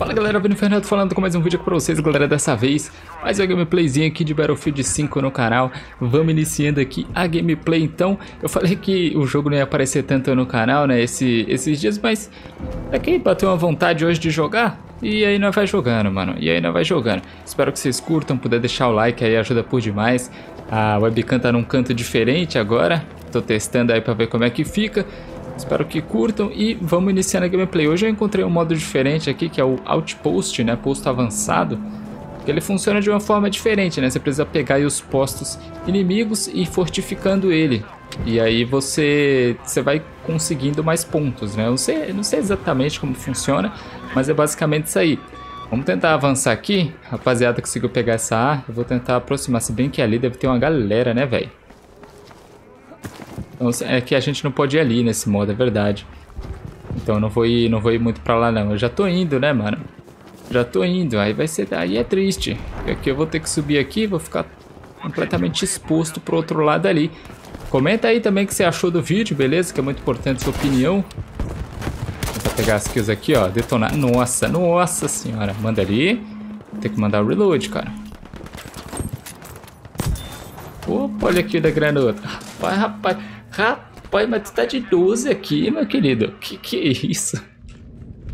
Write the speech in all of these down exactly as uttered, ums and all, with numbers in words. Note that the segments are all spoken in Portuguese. Fala galera, Vini Fernando falando com mais um vídeo aqui pra vocês, galera, dessa vez mais uma gameplayzinha aqui de Battlefield cinco no canal. Vamos iniciando aqui a gameplay então. Eu falei que o jogo não ia aparecer tanto no canal, né, esse, esses dias, mas é que bateu uma vontade hoje de jogar e aí nós vai jogando, mano, e aí nós vai jogando. Espero que vocês curtam, puder deixar o like aí ajuda por demais. A webcam tá num canto diferente agora, tô testando aí pra ver como é que fica. Espero que curtam e vamos iniciando a gameplay. Hoje eu encontrei um modo diferente aqui, que é o Outpost, né? Posto avançado. Que ele funciona de uma forma diferente, né? Você precisa pegar aí os postos inimigos e ir fortificando ele. E aí você, você vai conseguindo mais pontos, né? Eu não sei, não sei exatamente como funciona, mas é basicamente isso aí. Vamos tentar avançar aqui. Rapaziada, conseguiu pegar essa A. Eu vou tentar aproximar, se bem que ali deve ter uma galera, né, velho? É que a gente não pode ir ali nesse modo, é verdade. Então eu não vou ir, não vou ir muito pra lá não. Eu já tô indo, né, mano? Já tô indo, aí vai ser... Aí é triste. Porque aqui eu vou ter que subir aqui, vou ficar completamente exposto pro outro lado ali. Comenta aí também o que você achou do vídeo, beleza? Que é muito importante a sua opinião. Vou pegar as kills aqui, ó. Detonar. Nossa, nossa senhora. Manda ali. Tem que mandar o reload, cara. Opa, olha aqui da granota. Rapaz, rapaz. Rapaz, mas tu tá de doze aqui, meu querido. Que que é isso?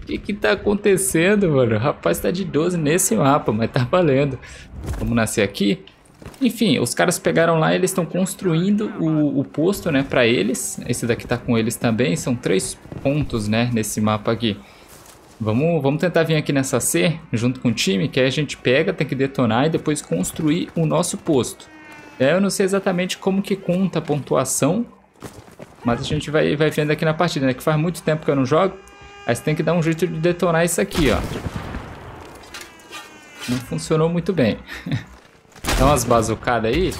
Que que tá acontecendo, mano? Rapaz, tá de doze nesse mapa, mas tá valendo. Vamos nascer aqui. Enfim, os caras pegaram lá e eles estão construindo o, o posto, né, pra eles. Esse daqui tá com eles também. São três pontos, né, nesse mapa aqui. Vamos, vamos tentar vir aqui nessa C, junto com o time, que aí a gente pega, tem que detonar e depois construir o nosso posto. É, eu não sei exatamente como que conta a pontuação. Mas a gente vai, vai vendo aqui na partida, né? Que faz muito tempo que eu não jogo. Aí você tem que dar um jeito de detonar isso aqui, ó. Não funcionou muito bem. Dá umas bazucadas aí.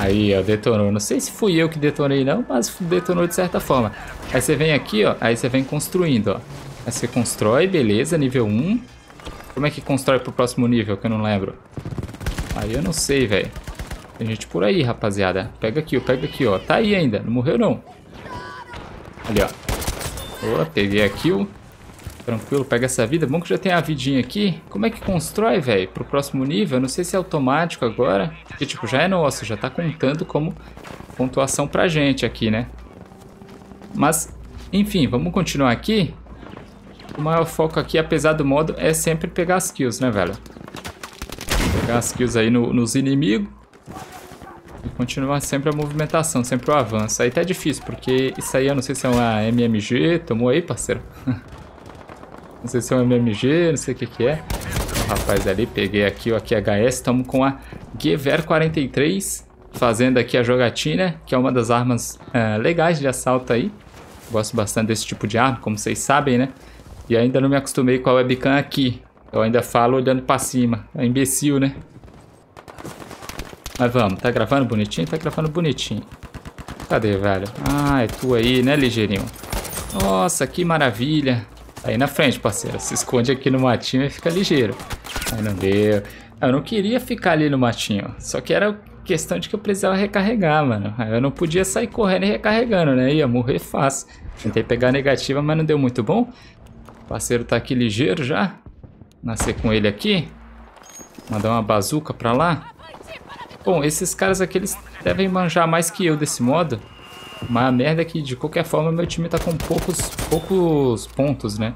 Aí, ó, detonou. Não sei se fui eu que detonei não, mas detonou de certa forma. Aí você vem aqui, ó. Aí você vem construindo, ó. Aí você constrói, beleza, nível um. Como é que constrói pro próximo nível, que eu não lembro. Aí eu não sei, velho. Tem gente por aí, rapaziada. Pega aqui, ó, pega aqui, ó. Tá aí ainda, não morreu não. Ali, ó. Boa, peguei a kill. Tranquilo, pega essa vida. Bom que já tem a vidinha aqui. Como é que constrói, velho? Pro próximo nível? Eu não sei se é automático agora. Porque, tipo, já é nosso. Já tá contando como pontuação pra gente aqui, né? Mas, enfim, vamos continuar aqui. O maior foco aqui, apesar do modo, é sempre pegar as kills, né, velho? Pegar as kills aí no, nos inimigos. E continuar sempre a movimentação, sempre o avanço. Aí tá difícil, porque isso aí eu não sei se é uma M M G. Tomou aí, parceiro? Não sei se é uma M M G, não sei o que que é. O rapaz ali, peguei aqui o A K S. Estamos com a Gewehr quarenta e três, fazendo aqui a jogatina, que é uma das armas uh, legais de assalto aí. Gosto bastante desse tipo de arma, como vocês sabem, né? E ainda não me acostumei com a webcam aqui. Eu ainda falo olhando pra cima. É imbecil, né? Mas vamos, tá gravando bonitinho? Tá gravando bonitinho. Cadê, velho? Ah, é tu aí, né, ligeirinho? Nossa, que maravilha. Aí na frente, parceiro. Se esconde aqui no matinho e fica ligeiro. Aí não deu. Eu não queria ficar ali no matinho. Só que era questão de que eu precisava recarregar, mano. Aí eu não podia sair correndo e recarregando, né? Ia morrer fácil. Tentei pegar a negativa, mas não deu muito bom. O parceiro tá aqui ligeiro já. Nascer com ele aqui. Mandar uma bazuca pra lá. Bom, esses caras aqui, eles devem manjar mais que eu desse modo. Mas a merda é que, de qualquer forma, meu time tá com poucos, poucos pontos, né?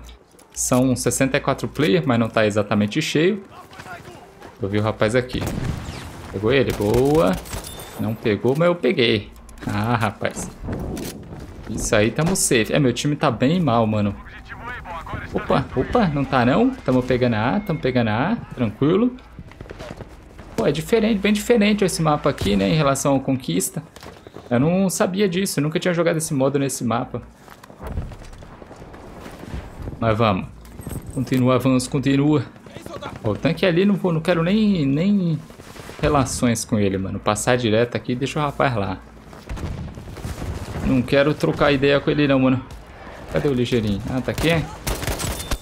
São sessenta e quatro players, mas não tá exatamente cheio. Eu vi o rapaz aqui. Pegou ele? Boa. Não pegou, mas eu peguei. Ah, rapaz. Isso aí, tamo safe. É, meu time tá bem mal, mano. Opa, opa, não tá não. Tamo pegando a A, tamo pegando a A. Tranquilo. Pô, é diferente, bem diferente esse mapa aqui, né, em relação ao Conquista. Eu não sabia disso, eu nunca tinha jogado esse modo nesse mapa. Mas vamos. Continua, avanço, continua. Ó, o tanque ali, não, vou, não quero nem, nem relações com ele, mano. Passar direto aqui e deixa o rapaz lá. Não quero trocar ideia com ele não, mano. Cadê o ligeirinho? Ah, tá aqui?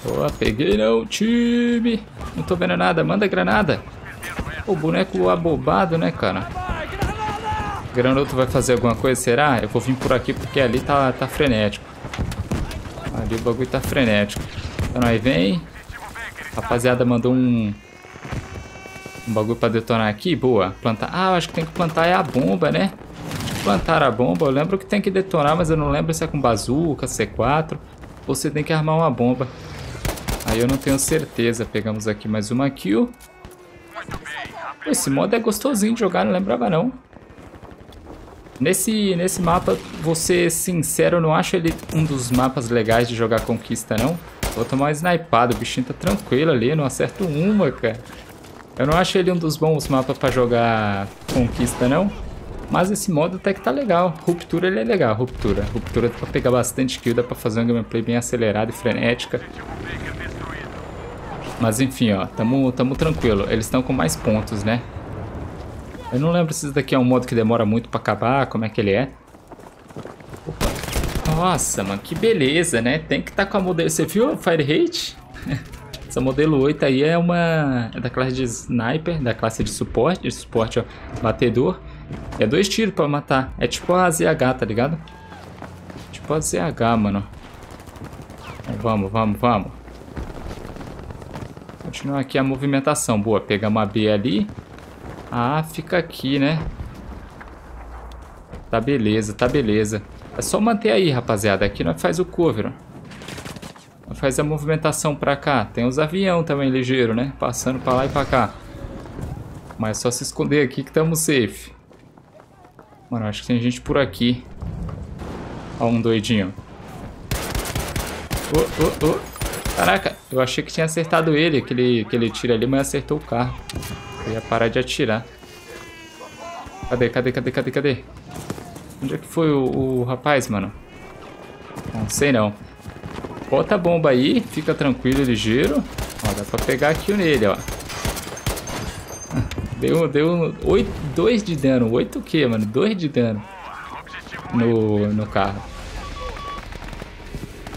Boa, peguei não, time. Não tô vendo nada, manda granada. O boneco abobado, né, cara? O granoto vai fazer alguma coisa, será? Eu vou vir por aqui porque ali tá, tá frenético. Ali o bagulho tá frenético. Então aí vem. rapaziada mandou um... Um bagulho pra detonar aqui. Boa. Plantar. Ah, eu acho que tem que plantar é a bomba, né? Plantar a bomba. Eu lembro que tem que detonar, mas eu não lembro se é com bazuca, C quatro. Ou se tem que armar uma bomba. Aí eu não tenho certeza. Pegamos aqui mais uma kill. Pô, esse modo é gostosinho de jogar, não lembrava não. Nesse, nesse mapa, vou ser sincero, eu não acho ele um dos mapas legais de jogar conquista, não. Vou tomar uma snipada, o bichinho tá tranquilo ali, não acerto uma, cara. Eu não acho ele um dos bons mapas pra jogar conquista, não. Mas esse modo até que tá legal. Ruptura, ele é legal, Ruptura. Ruptura dá pra pegar bastante kill, dá pra fazer um gameplay bem acelerado e frenética. Mas enfim, ó, tamo, tamo tranquilo. Eles estão com mais pontos, né? Eu não lembro se isso daqui é um modo que demora muito pra acabar, como é que ele é. Opa. Nossa, mano, que beleza, né? Tem que estar tá com a modelo... Você viu a Fire Rate? Essa modelo oito aí é uma... É da classe de Sniper, da classe de suporte. De suporte, ó, batedor. É dois tiros pra matar. É tipo a Z H, tá ligado? Tipo a Z H, mano. Vamos, vamos, vamos. Continuar aqui a movimentação. Boa, pegamos a B ali. Ah, fica aqui, né? Tá beleza, tá beleza. É só manter aí, rapaziada. Aqui nós faz o cover. Nós faz a movimentação pra cá. Tem os avião também ligeiro, né? Passando pra lá e pra cá. Mas é só se esconder aqui que estamos safe. Mano, acho que tem gente por aqui. Ó, um doidinho. Oh, oh, oh. Caraca, eu achei que tinha acertado ele, aquele, aquele tiro ali, mas acertou o carro. Eu ia parar de atirar. Cadê, cadê, cadê, cadê, cadê? Onde é que foi o, o rapaz, mano? Não sei não. Bota a bomba aí, fica tranquilo, ligeiro. Ó, dá pra pegar aqui nele, ó. Deu, deu dois de dano. oito o quê, mano? dois de dano no, no carro.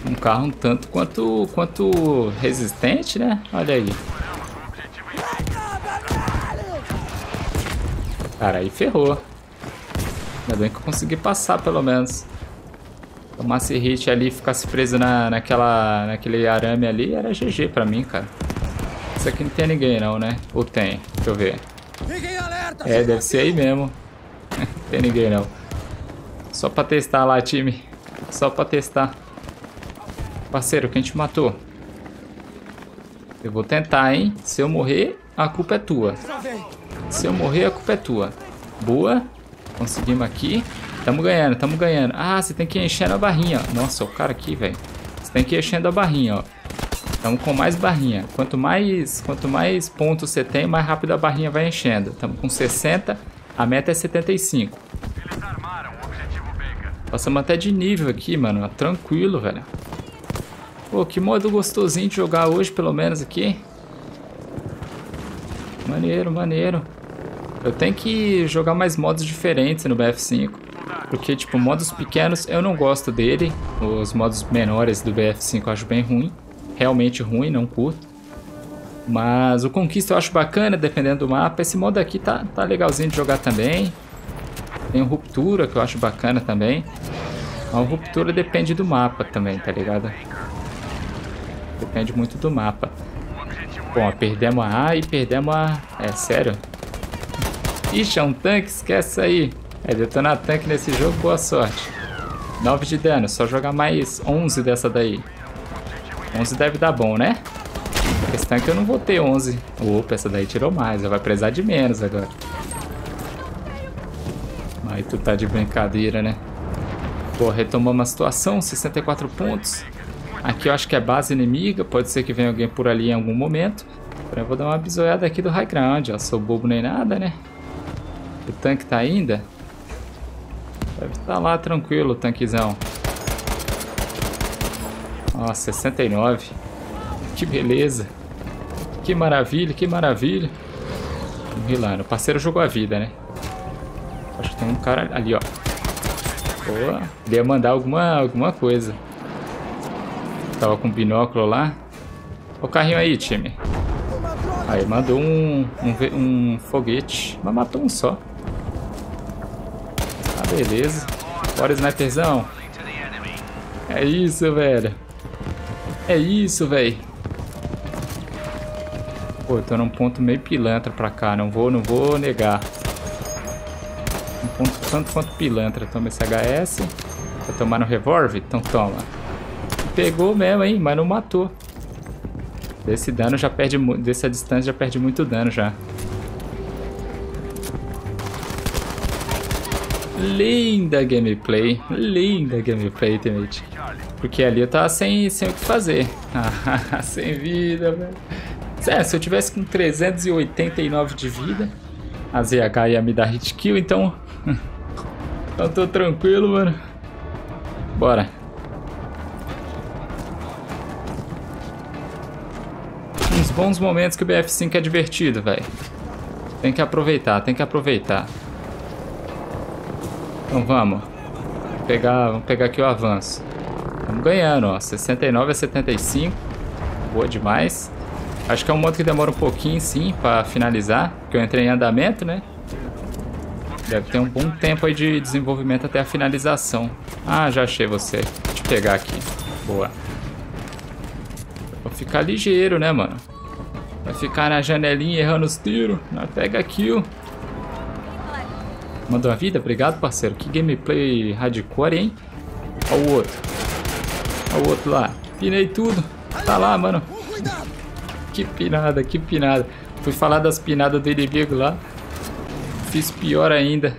Um carro um tanto quanto, quanto resistente, né? Olha aí. Cara, aí ferrou. Ainda bem que eu consegui passar, pelo menos. Tomasse hit ali e ficasse preso na, naquela, naquele arame ali, era G G pra mim, cara. Isso aqui não tem ninguém não, né? Ou tem? Deixa eu ver. É, deve ser aí mesmo. Não tem ninguém não. Só pra testar lá, time. Só pra testar. Parceiro, quem te matou? Eu vou tentar, hein? Se eu morrer, a culpa é tua. Se eu morrer, a culpa é tua. Boa. Conseguimos aqui. Tamo ganhando, tamo ganhando. Ah, você tem que ir enchendo a barrinha. Nossa, o cara aqui, velho. Você tem que ir enchendo a barrinha, ó. Tamo com mais barrinha. Quanto mais, quanto mais pontos você tem, mais rápido a barrinha vai enchendo. Tamo com sessenta. A meta é setenta e cinco. Eles armaram, o objetivo Baker. Passamos até de nível aqui, mano. Tranquilo, velho. Pô, que modo gostosinho de jogar hoje, pelo menos aqui. Maneiro, maneiro. Eu tenho que jogar mais modos diferentes no B F cinco. Porque, tipo, modos pequenos eu não gosto dele. Os modos menores do B F cinco eu acho bem ruim. Realmente ruim, não curto. Mas o Conquista eu acho bacana, dependendo do mapa. Esse modo aqui tá, tá legalzinho de jogar também. Tem o Ruptura, que eu acho bacana também. Mas o Ruptura depende do mapa também, tá ligado? Depende muito do mapa. Bom, ó, perdemos a A e perdemos a... É, sério? Ixi, é um tanque? Esquece isso aí. É, detonar tanque nesse jogo, boa sorte. nove de dano, só jogar mais onze dessa daí. onze deve dar bom, né? Esse tanque eu não vou ter onze. Opa, essa daí tirou mais, ela vai precisar de menos agora. Aí tu tá de brincadeira, né? Pô, retomamos a situação, sessenta e quatro pontos. Aqui eu acho que é base inimiga, pode ser que venha alguém por ali em algum momento. Eu vou dar uma bisoiada aqui do high ground, ó. Sou bobo nem nada, né? O tanque tá ainda? Deve estar lá tranquilo o tanquezão. Ó, sessenta e nove. Que beleza. Que maravilha, que maravilha. Vamos rilando. O parceiro jogou a vida, né? Acho que tem um cara ali, ó. Boa. Deve mandar alguma, alguma coisa. Tava com binóculo lá. Ó o carrinho aí, time. Aí mandou um, um, um foguete. Mas matou um só. Ah, beleza. Bora, sniperzão. É isso, velho. É isso, velho. Pô, eu tô num ponto meio pilantra pra cá. Não vou, não vou negar. Um ponto tanto quanto pilantra. Toma esse H S. Pra tomar no revólver? Então toma. Pegou mesmo, hein? Mas não matou. Desse dano já perde... Dessa distância já perde muito dano já. Linda gameplay. Linda gameplay, teammate. Porque ali eu tava sem, sem o que fazer. Ah, sem vida, velho. É, se eu tivesse com trezentos e oitenta e nove de vida, a Z H ia me dar hit kill, então... então tô tranquilo, mano. Bora. Uns bons momentos que o B F cinco é divertido, velho. Tem que aproveitar, tem que aproveitar. Então vamos. Vamos pegar, vamos pegar aqui o avanço. Estamos ganhando, ó. sessenta e nove a setenta e cinco. Boa demais. Acho que é um modo que demora um pouquinho, sim, pra finalizar. Porque eu entrei em andamento, né? Deve ter um bom tempo aí de desenvolvimento até a finalização. Ah, já achei você. Vou te pegar aqui. Boa. Vou ficar ligeiro, né, mano? Vai ficar na janelinha errando os tiros. Não, pega kill. Mandou a vida? Obrigado, parceiro. Que gameplay hardcore, hein? Olha o outro. Olha o outro lá. Pinei tudo. Tá lá, mano. Que pinada, que pinada. Fui falar das pinadas do inimigo lá. Fiz pior ainda.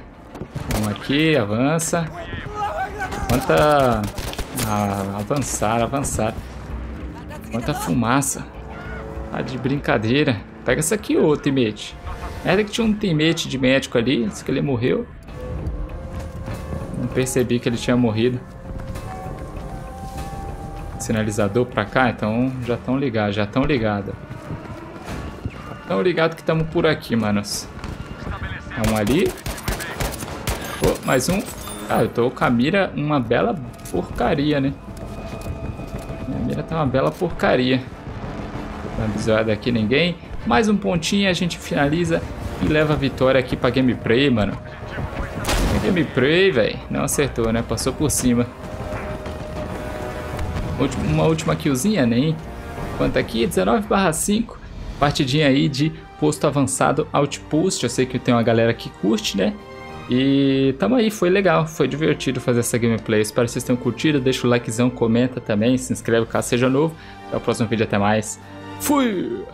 Vamos aqui, avança. Quanta... Ah, avançar, avançar. Quanta fumaça. Tá de brincadeira. Pega essa aqui, ô teammate. Era que tinha um teammate de médico ali. Disse que ele morreu. Não percebi que ele tinha morrido. Sinalizador pra cá, então já estão ligados, já estão ligados. Estão ligados que estamos por aqui, manos. Um ali. Oh, mais um. Ah, eu tô com a mira uma bela porcaria, né? Minha mira tá uma bela porcaria. Não avisou daqui ninguém. Mais um pontinho, a gente finaliza e leva a vitória aqui pra gameplay, mano. Gameplay, velho. Não acertou, né? Passou por cima. Uma última killzinha, nem. Quanto aqui? dezenove barra cinco. Partidinha aí de posto avançado Outpost. Eu sei que tem uma galera que curte, né? E tamo aí, foi legal, foi divertido fazer essa gameplay. Espero que vocês tenham curtido. Deixa o likezão, comenta também, se inscreve caso seja novo. Até o próximo vídeo, até mais. Fui!